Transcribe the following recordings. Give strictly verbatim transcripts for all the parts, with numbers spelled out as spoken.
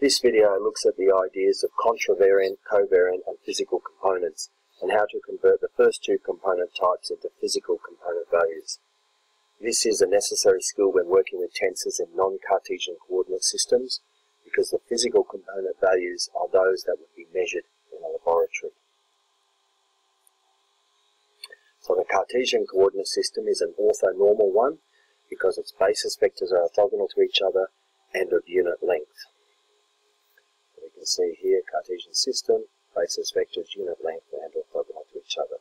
This video looks at the ideas of contravariant, covariant and physical components, and how to convert the first two component types into physical component values. This is a necessary skill when working with tensors in non-Cartesian coordinate systems, because the physical component values are those that would be measured in a laboratory. So the Cartesian coordinate system is an orthonormal one, because its basis vectors are orthogonal to each other and of unit length. So we can see here Cartesian system, basis vectors, unit length and orthogonal to each other,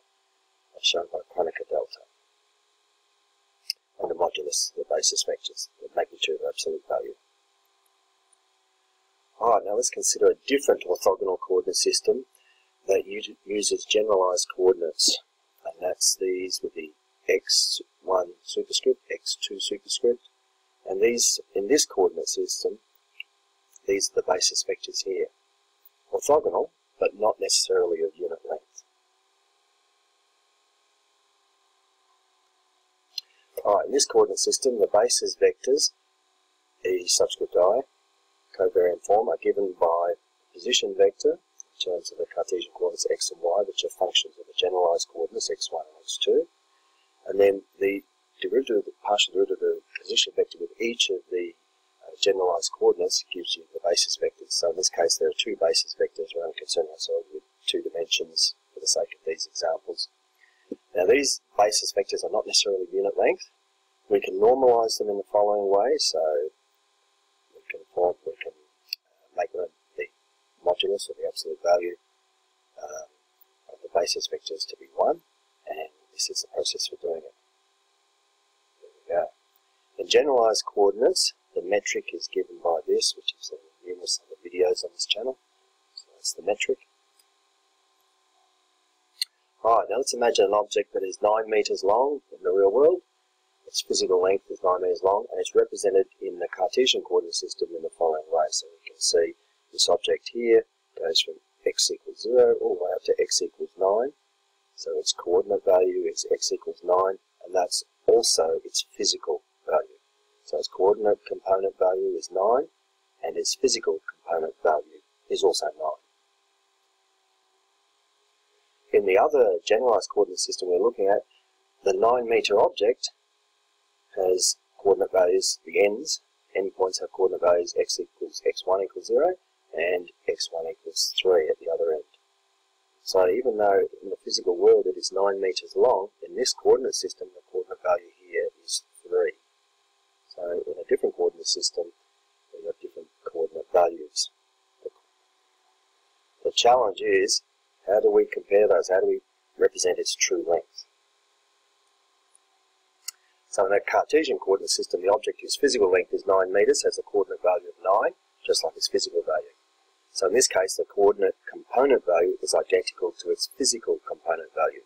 as shown by Kronecker Delta. And the modulus, the basis vectors, the magnitude of absolute value. Alright, now let's consider a different orthogonal coordinate system that uses generalized coordinates, and that's these with the x one superscript, x two superscript, and these, in this coordinate system, these are the basis vectors here. Orthogonal, but not necessarily of unit length. Alright, in this coordinate system, the basis vectors, E subscript I, covariant form, are given by position vector, in terms of the Cartesian coordinates x and y, which are functions of the generalized coordinates x one and x two, and then the derivative, the partial derivative of the position vector with each of the uh, generalized coordinates gives you the basis vectors. So in this case, there are two basis vectors. We're only concerned ourselves with two dimensions for the sake of these examples. Now these basis vectors are not necessarily unit length. We can normalize them in the following way. So we can form, we can make them the modulus or the absolute value uh, of the basis vectors to be one, and this is the process for doing it. There we go. In generalized coordinates, the metric is given by this, which is in numerous other videos on this channel. So that's the metric. Alright, now let's imagine an object that is nine meters long in the real world. Its physical length is nine meters long, and it's represented in the Cartesian coordinate system in the following way. So we can see this object here goes from x equals zero all the way up to x equals nine. So its coordinate value is x equals nine, and that's also its physical value. So its coordinate component value is nine, and its physical component value is also nine. In the other generalized coordinate system we're looking at, the nine meter object has coordinate values, the ends, endpoints have coordinate values x equals x one equals zero, and x one equals three at the other end. So even though in the physical world it is nine meters long, in this coordinate system the coordinate value here is three. So in a different coordinate system we have different coordinate values. The challenge is, how do we compare those? How do we represent its true length? So in a Cartesian coordinate system the object whose physical length is nine meters has a coordinate value of nine, just like its physical value. So in this case, the coordinate component value is identical to its physical component value.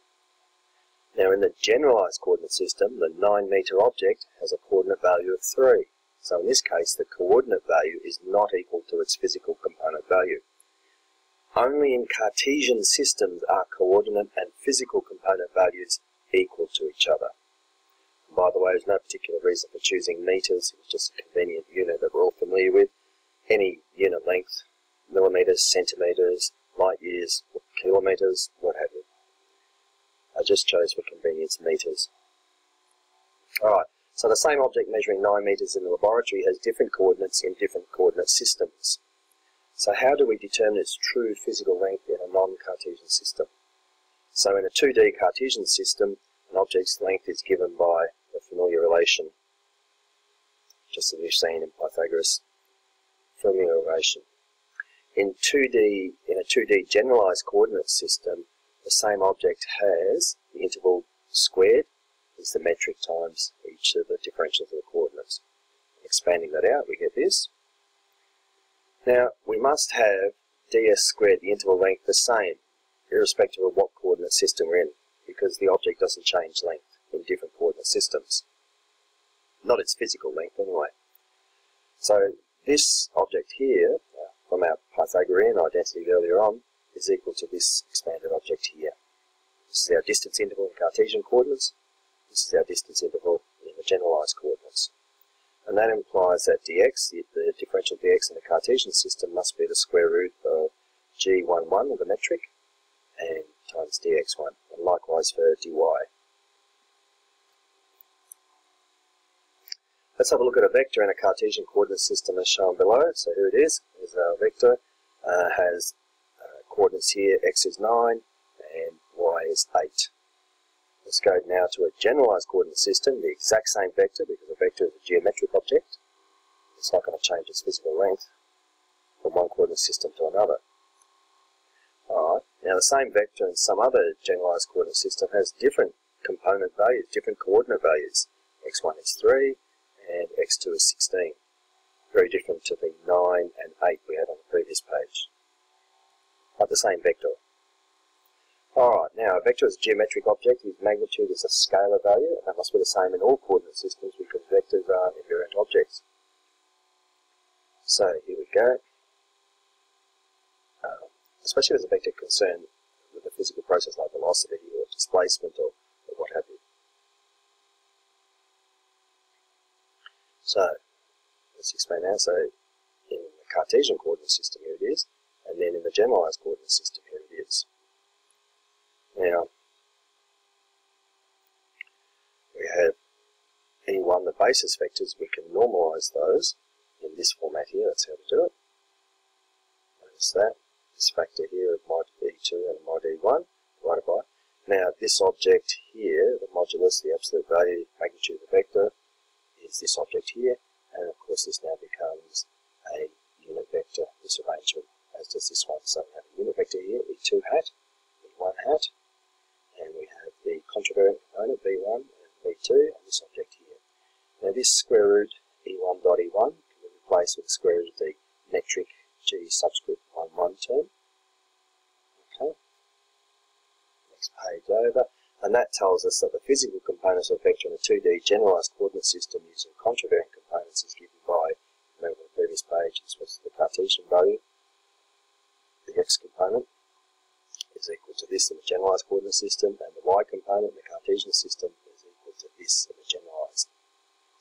Now in the generalized coordinate system, the nine meter object has a coordinate value of three. So in this case, the coordinate value is not equal to its physical component value. Only in Cartesian systems are coordinate and physical component values equal to each other. And by the way, there's no particular reason for choosing meters. It's just a convenient unit that we're all familiar with. Any unit length, millimeters, centimeters, light years, kilometers, what have you. I just chose for convenience meters. Alright, so the same object measuring nine meters in the laboratory has different coordinates in different coordinate systems. So how do we determine its true physical length in a non-Cartesian system? So in a two D Cartesian system, an object's length is given by the familiar relation, just as we've seen in Pythagoras, familiar relation. In two D, in a two D generalized coordinate system, the same object has the interval squared is the metric times each of the differentials of the coordinates. Expanding that out, we get this. Now we must have ds squared, the interval length, the same, irrespective of what coordinate system we're in, because the object doesn't change length in different coordinate systems. Not its physical length anyway. So this object here, from our Pythagorean identity earlier on, is equal to this expanded object here. This is our distance interval in Cartesian coordinates. This is our distance interval in the generalized coordinates. And that implies that dx, the the differential dx in the Cartesian system must be the square root of g one one of the metric and times d x one, and likewise for dy. Let's have a look at a vector in a Cartesian coordinate system as shown below. So here it is, is our vector, uh, has uh, coordinates here, x is nine and y is eight. Let's go now to a generalized coordinate system, the exact same vector, because a vector is a geometric object. It's not going to change its physical length from one coordinate system to another. Alright, now the same vector in some other generalized coordinate system has different component values, different coordinate values. x one is three and x two is sixteen. Very different to the nine and eight we had on the previous page. But the same vector. Alright, now a vector is a geometric object whose magnitude is a scalar value, and that must be the same in all coordinate systems because vectors are invariant objects. So here we go. Um, especially if there's a vector concerned with a physical process like velocity or displacement or, or what have you. So let's explain now. So in the Cartesian coordinate system here it is, and then in the generalized coordinate system here it is. Now, we have E one, the basis vectors, we can normalise those in this format here, that's how to do it. Notice that, this factor here of mod E two and mod E one, divided by. Now this object here, the modulus, the absolute value, magnitude of the vector, is this object here, and of course this now becomes a unit vector, this arrangement, as does this one. So we have a unit vector here, E two hat, one hat, and we have the contravariant component v one and v two, and this object here. Now this square root e one dot e one can be replaced with the square root of the metric g subscript one one term. Okay. Next page over, and that tells us that the physical components of a vector in a two D generalized coordinate system using contravariant components is given by, remember the previous page, this was the Cartesian value, the x component is equal to this in the generalized coordinate system, and the y component in the Cartesian system is equal to this in the generalized.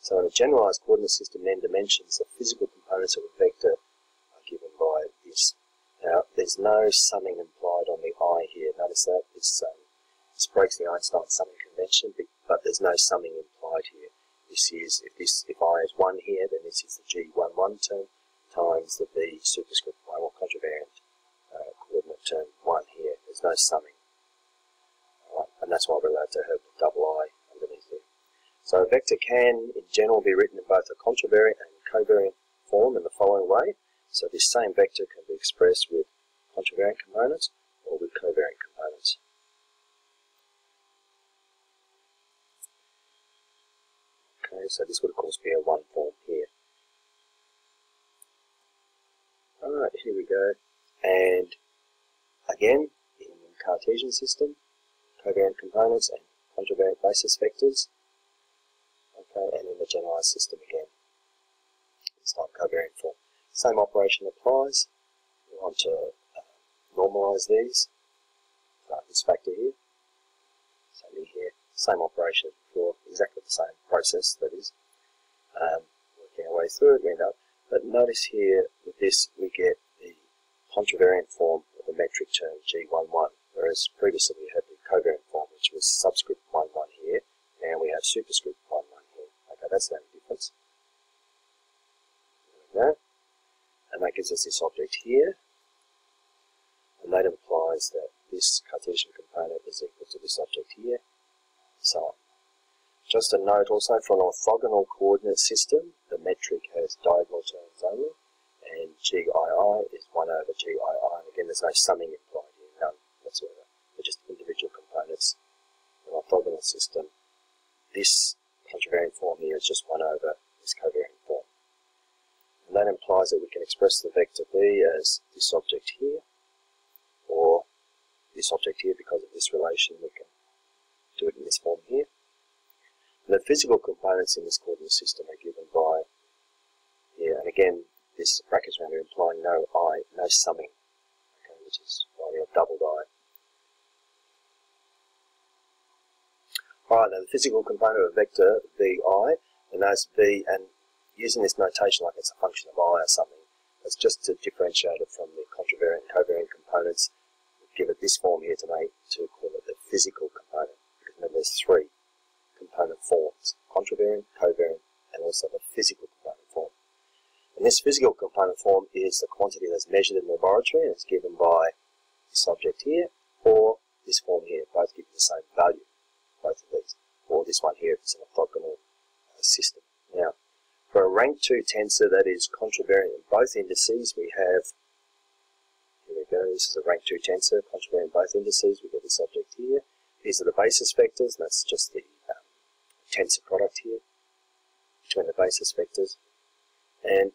So in a generalized coordinate system, then dimensions of physical components of a vector are given by this. Now there's no summing implied on the I here. Notice that this, um, this breaks the Einstein summing convention, but there's no summing implied here. This is if this if I is one here, then this is the g one one term times the v superscript one or contravariant uh, coordinate term one here. There's no summing. Right. And that's why we're allowed to have the double I underneath it. So a vector can, in general, be written in both a contravariant and covariant form in the following way. So this same vector can be expressed with contravariant components or with covariant components. Okay, so this would of course be a one form here. Alright, here we go. And again, Cartesian system, covariant components and contravariant basis vectors. Okay, and in the generalized system again, it's not covariant form. Same operation applies. We want to uh, normalize these. Like this factor here, same here, same operation as before, exactly the same process. That is um, working our way through it. We end up, but notice here with this we get the contravariant form of the metric term g one one. Whereas previously we had the covariant form, which was subscript one one here, now we have superscript one one here. Okay, that's the only difference. There we go. And that gives us this object here, and that implies that this Cartesian component is equal to this object here, and so on. Just a note also, for an orthogonal coordinate system, the metric has diagonal terms only, and G I I is one over G I I, and again there's no summing implied. They're just individual components of an orthogonal system. This contravariant form here is just one over this covariant form. And that implies that we can express the vector B as this object here, or this object here because of this relation. We can do it in this form here. And the physical components in this coordinate system are given by here. And again, this brackets around here implying no I, no summing, okay, which is why we have doubled I. Alright, now the physical component of a vector, vi, and those v and using this notation like it's a function of I or something, it's just to differentiate it from the contravariant and covariant components. We'll give it this form here today to call it the physical component, because remember there's three component forms: contravariant, covariant, and also the physical component form. And this physical component form is the quantity that's measured in the laboratory and it's given by this object here, or this form here, both give you the same value, both of these, or this one here if it's an orthogonal uh, system. Now, for a rank two tensor that is contravariant in both indices, we have, here we go, this is a rank two tensor, contravariant in both indices, we get this object here. These are the basis vectors, and that's just the um, tensor product here between the basis vectors. And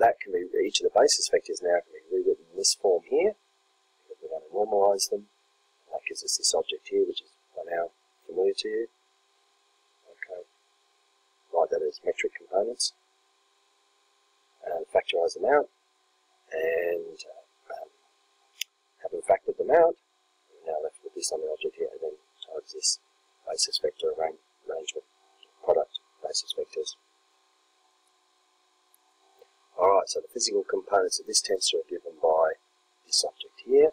that can be, each of the basis vectors now can be rewritten in this form here, because we want to normalize them. That gives us this object here, which is by now familiar to you. Okay, write that as metric components, and factorize them out, and um, having factored them out, we're now left with this on the object here, and then times this basis vector arrangement, arrangement product, basis vectors. Alright, so the physical components of this tensor are given by this object here.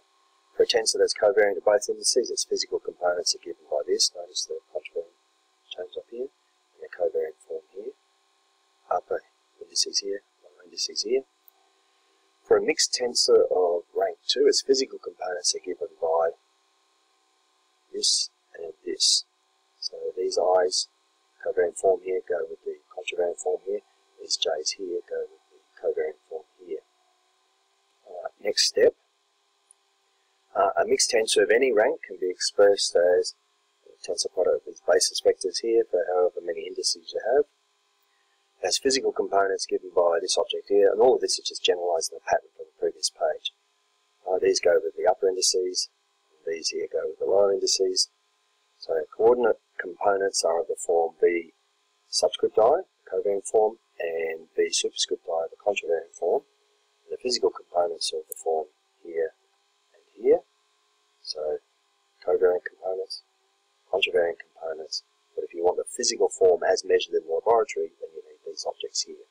For a tensor that's covariant to both indices, its physical components are given by this. Notice the contravariant terms up here, and the covariant form here. Upper indices here, lower indices here. For a mixed tensor of rank two, its physical components are given by this and this. So these i's, covariant form here, go with the contravariant form here. These j's here go with the covariant form here. Alright, next step. Uh, a mixed tensor of any rank can be expressed as the tensor product of these basis vectors here for however many indices you have. As physical components given by this object here, and all of this is just generalizing the pattern from the previous page. Uh, these go with the upper indices, and these here go with the lower indices. So coordinate components are of the form B subscript I, covariant form, and B superscript I, the contravariant form. The physical components are of the form here. Here, so covariant components, contravariant components, but if you want the physical form as measured in the laboratory, then you need these objects here.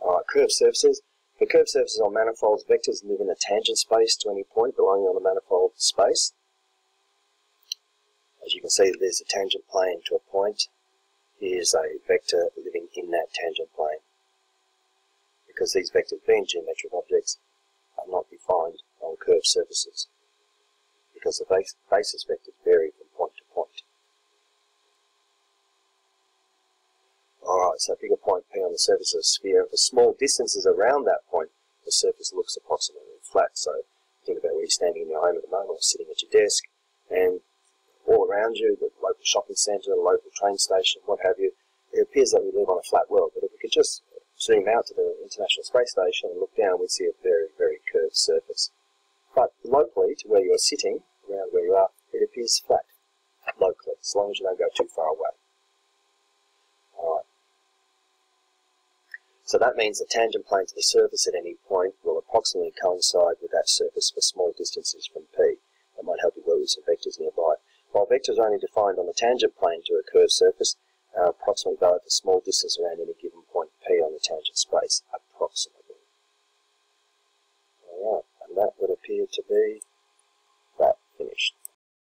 Alright, curved surfaces. For curved surfaces on manifolds, vectors live in a tangent space to any point belonging on the manifold space. As you can see, there's a tangent plane to a point. Here's a vector living in that tangent plane. Because these vectors, being geometric objects, are not defined on curved surfaces, because the base, basis vectors vary from point to point. Alright, so pick a point P on the surface of a sphere. For small distances around that point, the surface looks approximately flat. So think about where you're standing in your home at the moment, or sitting at your desk, and all around you, the local shopping centre, the local train station, what have you, it appears that we live on a flat world. But if we could just zoom out to the International Space Station and look down, we see a very, very curved surface. But locally, to where you're sitting, around where you are, it appears flat locally, as long as you don't go too far away. Alright. So that means the tangent plane to the surface at any point will approximately coincide with that surface for small distances from P. That might help you work with some vectors nearby. While vectors are only defined on the tangent plane to a curved surface, are approximately valid for small distance around any given point P on the tangent space, approximately. Alright, and that would appear to be that finished.